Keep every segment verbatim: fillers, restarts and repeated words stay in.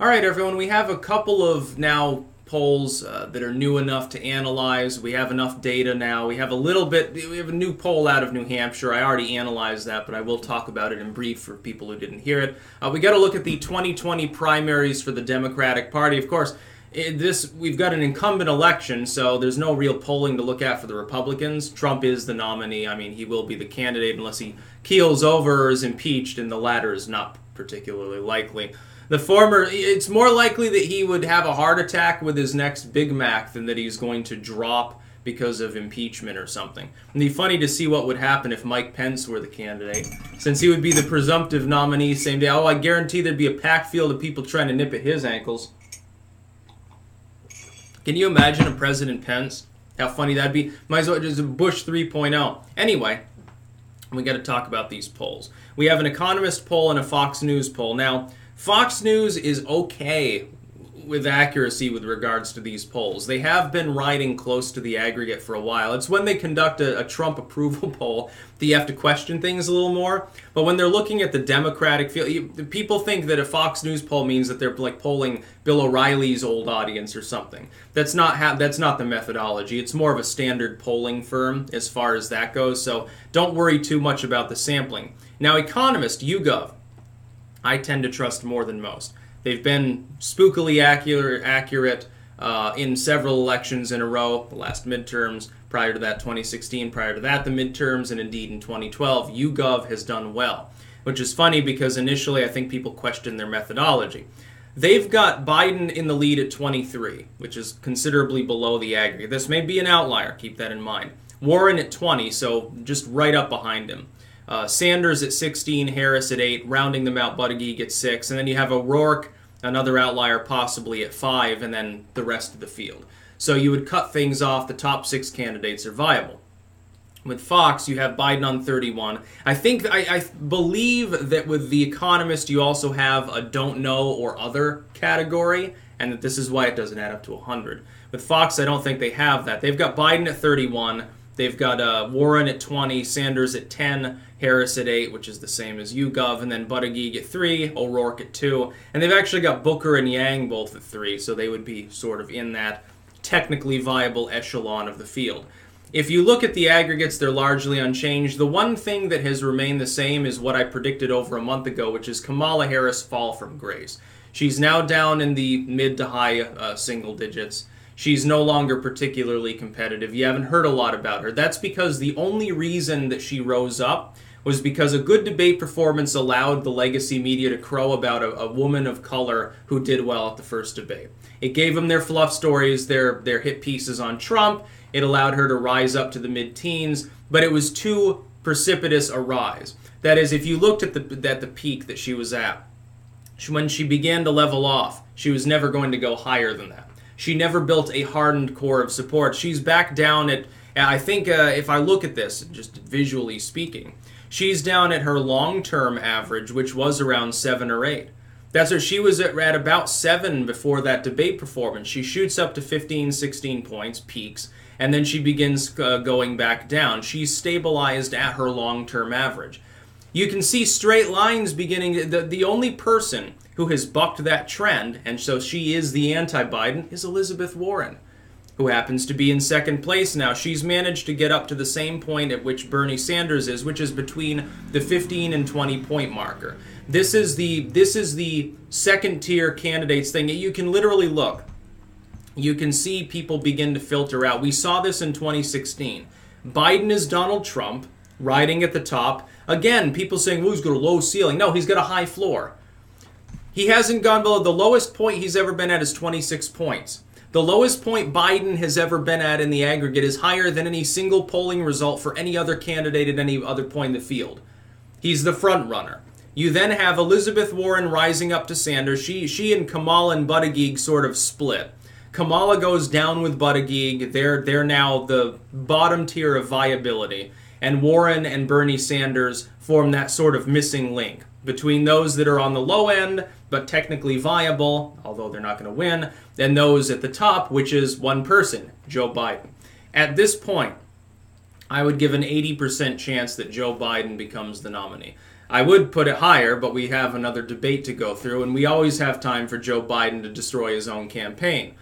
All right, everyone, we have a couple of now polls uh, that are new enough to analyze. We have enough data now. We have a little bit, we have a new poll out of New Hampshire. I already analyzed that, but I will talk about it in brief for people who didn't hear it. Uh, we got to look at the twenty twenty primaries for the Democratic Party. Of course, it, this we've got an incumbent election, so there's no real polling to look at for the Republicans. Trump is the nominee. I mean, he will be the candidate unless he keels over or is impeached, and the latter is not particularly likely. The former, it's more likely that he would have a heart attack with his next Big Mac than that he's going to drop because of impeachment or something. It'd be funny to see what would happen if Mike Pence were the candidate, since he would be the presumptive nominee same day. Oh, I guarantee there'd be a packed field of people trying to nip at his ankles. Can you imagine a President Pence? How funny that'd be. Might as well just Bush three point oh. Anyway, we got to talk about these polls. We have an Economist poll and a Fox News poll. Now, Fox News is okay with accuracy with regards to these polls. They have been riding close to the aggregate for a while. It's when they conduct a, a Trump approval poll that you have to question things a little more. But when they're looking at the Democratic field, you, people think that a Fox News poll means that they're like polling Bill O'Reilly's old audience or something. That's not how, that's not the methodology. It's more of a standard polling firm as far as that goes. So don't worry too much about the sampling. Now, Economist, YouGov, I tend to trust more than most. They've been spookily accurate, accurate uh, in several elections in a row, the last midterms, prior to that twenty sixteen, prior to that the midterms, and indeed in twenty twelve, YouGov has done well, which is funny because initially I think people questioned their methodology. They've got Biden in the lead at twenty-three, which is considerably below the aggregate. This may be an outlier, keep that in mind. Warren at twenty, so just right up behind him. Uh, Sanders at sixteen, Harris at eight, rounding them out, Buttigieg at six, and then you have O'Rourke, another outlier, possibly at five, and then the rest of the field. So you would cut things off. The top six candidates are viable. With Fox, you have Biden on thirty-one. I think, I, I believe that with The Economist, you also have a don't know or other category, and that this is why it doesn't add up to one hundred. With Fox, I don't think they have that. They've got Biden at thirty-one. They've got uh, Warren at twenty, Sanders at ten, Harris at eight, which is the same as YouGov, and then Buttigieg at three, O'Rourke at two. And they've actually got Booker and Yang both at three, so they would be sort of in that technically viable echelon of the field. If you look at the aggregates, they're largely unchanged. The one thing that has remained the same is what I predicted over a month ago, which is Kamala Harris' fall from grace. She's now down in the mid to high uh, single digits. She's no longer particularly competitive. You haven't heard a lot about her. That's because the only reason that she rose up was because a good debate performance allowed the legacy media to crow about a, a woman of color who did well at the first debate. It gave them their fluff stories, their, their hit pieces on Trump. It allowed her to rise up to the mid-teens, but it was too precipitous a rise. That is, if you looked at the, at the peak that she was at, when she began to level off, she was never going to go higher than that. She never built a hardened core of support. She's back down at, I think uh, if I look at this, just visually speaking, she's down at her long-term average, which was around seven or eight. That's where she was at, at about seven before that debate performance. She shoots up to fifteen, sixteen points, peaks, and then she begins uh, going back down. She's stabilized at her long-term average. You can see straight lines beginning. The, the only person who has bucked that trend, and so she is the anti-Biden, is Elizabeth Warren, who happens to be in second place now. She's managed to get up to the same point at which Bernie Sanders is, which is between the fifteen and twenty point marker. This is the, this is the second tier candidates thing. You can literally look. You can see people begin to filter out. We saw this in twenty sixteen. Biden is Donald Trump, riding at the top. Again, people saying, well, he's got a low ceiling. No, he's got a high floor. He hasn't gone below. The lowest point he's ever been at is twenty-six points. The lowest point Biden has ever been at in the aggregate is higher than any single polling result for any other candidate at any other point in the field. He's the front runner. You then have Elizabeth Warren rising up to Sanders. She, she and Kamala and Buttigieg sort of split. Kamala goes down with Buttigieg. They're, they're now the bottom tier of viability. And Warren and Bernie Sanders form that sort of missing link between those that are on the low end, but technically viable, although they're not going to win, and those at the top, which is one person, Joe Biden. At this point, I would give an eighty percent chance that Joe Biden becomes the nominee. I would put it higher, but we have another debate to go through, and we always have time for Joe Biden to destroy his own campaign.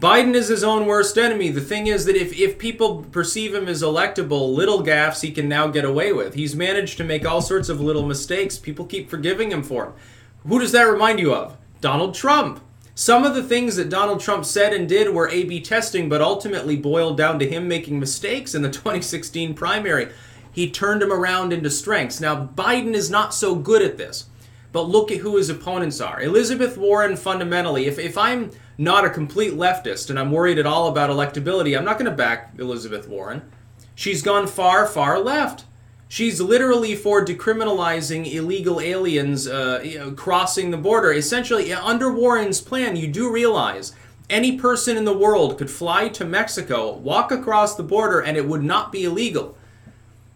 Biden is his own worst enemy. The thing is that if, if people perceive him as electable, little gaffes he can now get away with. He's managed to make all sorts of little mistakes. People keep forgiving him for them. Who does that remind you of? Donald Trump. Some of the things that Donald Trump said and did were A B testing, but ultimately boiled down to him making mistakes in the twenty sixteen primary. He turned him around into strengths. Now, Biden is not so good at this, but look at who his opponents are. Elizabeth Warren, fundamentally, if, if I'm not a complete leftist and I'm worried at all about electability, I'm not going to back Elizabeth Warren. She's gone far, far left. She's literally for decriminalizing illegal aliens uh, you know, crossing the border. Essentially, under Warren's plan, you do realize any person in the world could fly to Mexico, walk across the border, and it would not be illegal.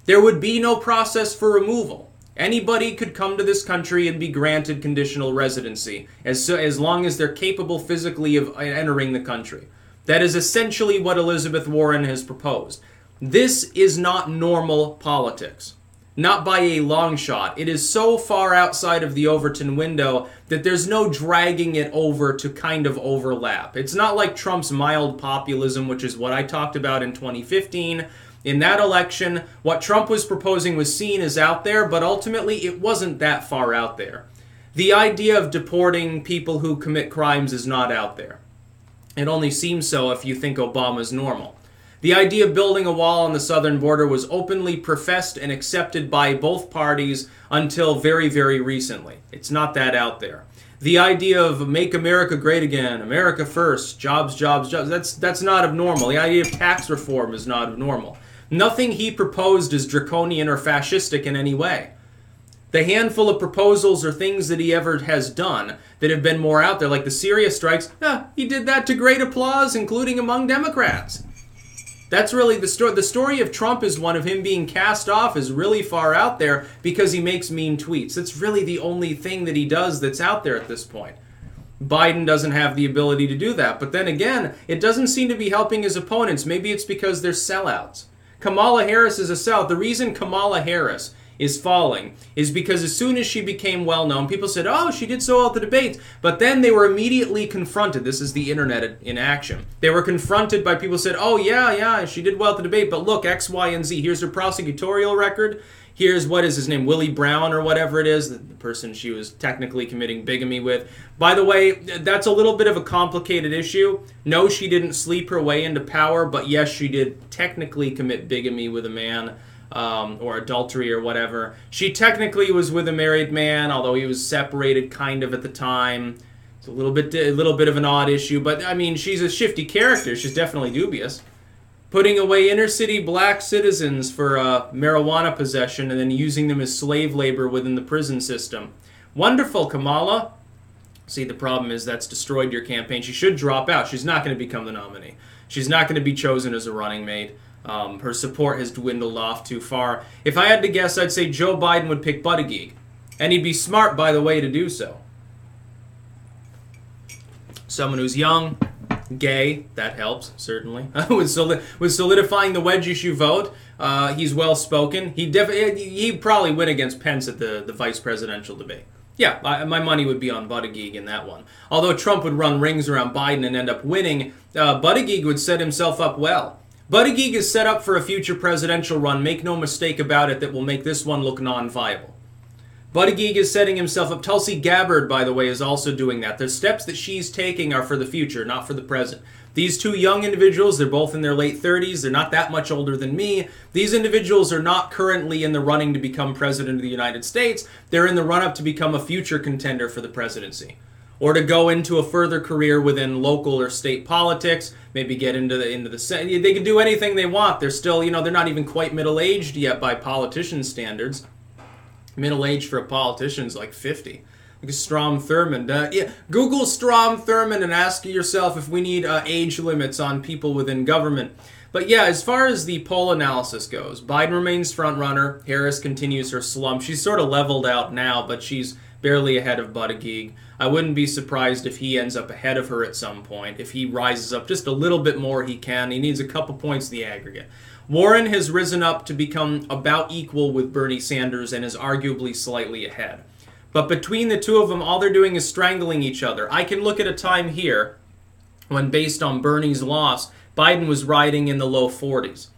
There would be no process for removal. Anybody could come to this country and be granted conditional residency as, so, as long as they're capable physically of entering the country. That is essentially what Elizabeth Warren has proposed. This is not normal politics. Not by a long shot. It is so far outside of the Overton window that there's no dragging it over to kind of overlap. It's not like Trump's mild populism, which is what I talked about in twenty fifteen. In that election, what Trump was proposing was seen as out there, but ultimately it wasn't that far out there. The idea of deporting people who commit crimes is not out there. It only seems so if you think Obama's normal. The idea of building a wall on the southern border was openly professed and accepted by both parties until very, very recently. It's not that out there. The idea of make America great again, America first, jobs, jobs, jobs, that's, that's not abnormal. The idea of tax reform is not abnormal. Nothing he proposed is draconian or fascistic in any way. The handful of proposals or things that he ever has done that have been more out there, like the Syria strikes, eh, he did that to great applause, including among Democrats. That's really the story. The story of Trump is one of him being cast off is really far out there because he makes mean tweets. That's really the only thing that he does that's out there at this point. Biden doesn't have the ability to do that. But then again, it doesn't seem to be helping his opponents. Maybe it's because they're sellouts. Kamala Harris is a sellout. The reason Kamala Harris is falling is because as soon as she became well-known, people said, oh, she did so well at the debates. But then they were immediately confronted. This is the internet in action. They were confronted by people who said, oh, yeah, yeah, she did well at the debate, but look, X, Y, and Z. Here's her prosecutorial record. Here's what is his name, Willie Brown or whatever it is, the person she was technically committing bigamy with. By the way, that's a little bit of a complicated issue. No, she didn't sleep her way into power, but yes, she did technically commit bigamy with a man um, or adultery or whatever. She technically was with a married man, although he was separated kind of at the time. It's a little bit, a little bit of an odd issue, but I mean, she's a shifty character. She's definitely dubious. Putting away inner-city black citizens for uh, marijuana possession and then using them as slave labor within the prison system. Wonderful, Kamala. See, the problem is that's destroyed your campaign. She should drop out. She's not going to become the nominee. She's not going to be chosen as a running mate. Um, her support has dwindled off too far. If I had to guess, I'd say Joe Biden would pick Buttigieg. And he'd be smart, by the way, to do so. Someone who's young, gay, that helps, certainly. with, soli- with solidifying the wedge issue vote, uh, he's well-spoken. He def- he'd probably win against Pence at the, the vice presidential debate. Yeah, I, my money would be on Buttigieg in that one. Although Trump would run rings around Biden and end up winning, uh, Buttigieg would set himself up well. Buttigieg is set up for a future presidential run, make no mistake about it, that will make this one look non-viable. Buttigieg is setting himself up. Tulsi Gabbard, by the way, is also doing that. The steps that she's taking are for the future, not for the present. These two young individuals, they're both in their late thirties. They're not that much older than me. These individuals are not currently in the running to become president of the United States. They're in the run-up to become a future contender for the presidency or to go into a further career within local or state politics, maybe get into the, into the Senate. They can do anything they want. They're still, you know, they're not even quite middle-aged yet by politician standards. Middle age for a politician is like fifty. Like Strom Thurmond. Uh, yeah. Google Strom Thurmond and ask yourself if we need uh, age limits on people within government. But yeah, as far as the poll analysis goes, Biden remains front runner. Harris continues her slump. She's sort of leveled out now, but she's barely ahead of Buttigieg. I wouldn't be surprised if he ends up ahead of her at some point. If he rises up just a little bit more, he can. He needs a couple points in the aggregate. Warren has risen up to become about equal with Bernie Sanders and is arguably slightly ahead. But between the two of them, all they're doing is strangling each other. I can look at a time here when, based on Bernie's loss, Biden was riding in the low forties.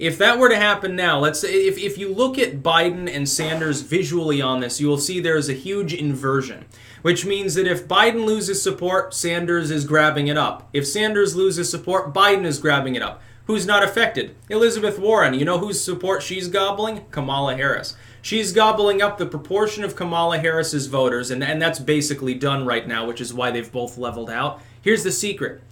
If that were to happen now, let's say if, if you look at Biden and Sanders visually on this, you will see there is a huge inversion, which means that if Biden loses support, Sanders is grabbing it up. If Sanders loses support, Biden is grabbing it up. Who's not affected? Elizabeth Warren. You know whose support she's gobbling? Kamala Harris. She's gobbling up the proportion of Kamala Harris's voters, and, and that's basically done right now, which is why they've both leveled out. Here's the secret.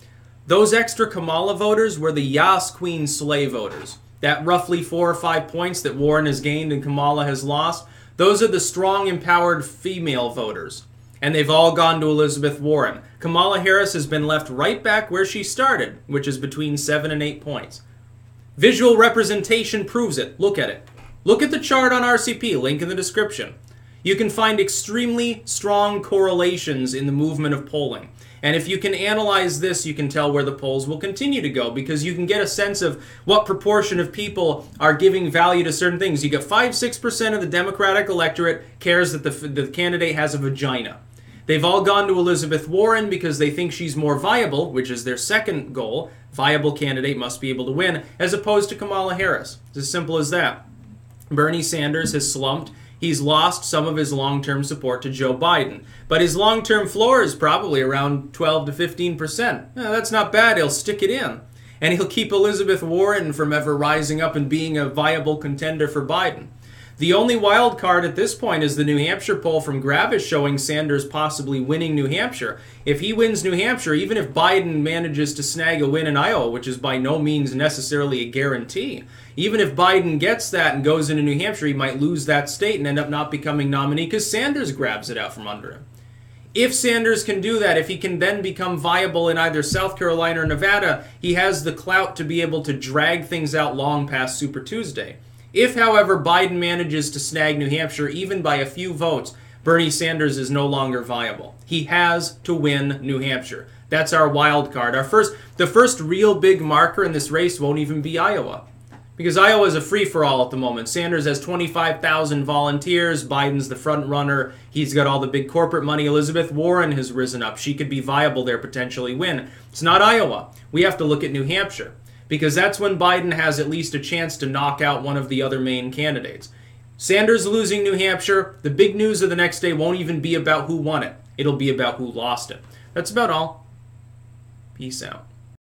Those extra Kamala voters were the Yas Queen Slay voters. That roughly four or five points that Warren has gained and Kamala has lost, those are the strong, empowered female voters. And they've all gone to Elizabeth Warren. Kamala Harris has been left right back where she started, which is between seven and eight points. Visual representation proves it. Look at it. Look at the chart on R C P, link in the description. You can find extremely strong correlations in the movement of polling. And if you can analyze this, you can tell where the polls will continue to go, because you can get a sense of what proportion of people are giving value to certain things. You get five to six percent of the Democratic electorate cares that the, the candidate has a vagina. They've all gone to Elizabeth Warren because they think she's more viable, which is their second goal. Viable candidate must be able to win, as opposed to Kamala Harris. It's as simple as that. Bernie Sanders has slumped. He's lost some of his long-term support to Joe Biden. But his long-term floor is probably around twelve to fifteen percent. Now, that's not bad. He'll stick it in. And he'll keep Elizabeth Warren from ever rising up and being a viable contender for Biden. The only wild card at this point is the New Hampshire poll from Gravis showing Sanders possibly winning New Hampshire. If he wins New Hampshire, even if Biden manages to snag a win in Iowa, which is by no means necessarily a guarantee, even if Biden gets that and goes into New Hampshire, he might lose that state and end up not becoming nominee because Sanders grabs it out from under him. If Sanders can do that, if he can then become viable in either South Carolina or Nevada, he has the clout to be able to drag things out long past Super Tuesday. If, however, Biden manages to snag New Hampshire even by a few votes, Bernie Sanders is no longer viable. He has to win New Hampshire. That's our wild card. Our first, the first real big marker in this race won't even be Iowa, because Iowa is a free-for-all at the moment. Sanders has twenty-five thousand volunteers. Biden's the front runner. He's got all the big corporate money. Elizabeth Warren has risen up. She could be viable there, potentially win. It's not Iowa. We have to look at New Hampshire, because that's when Biden has at least a chance to knock out one of the other main candidates. Sanders losing New Hampshire, the big news of the next day won't even be about who won it. It'll be about who lost it. That's about all. Peace out.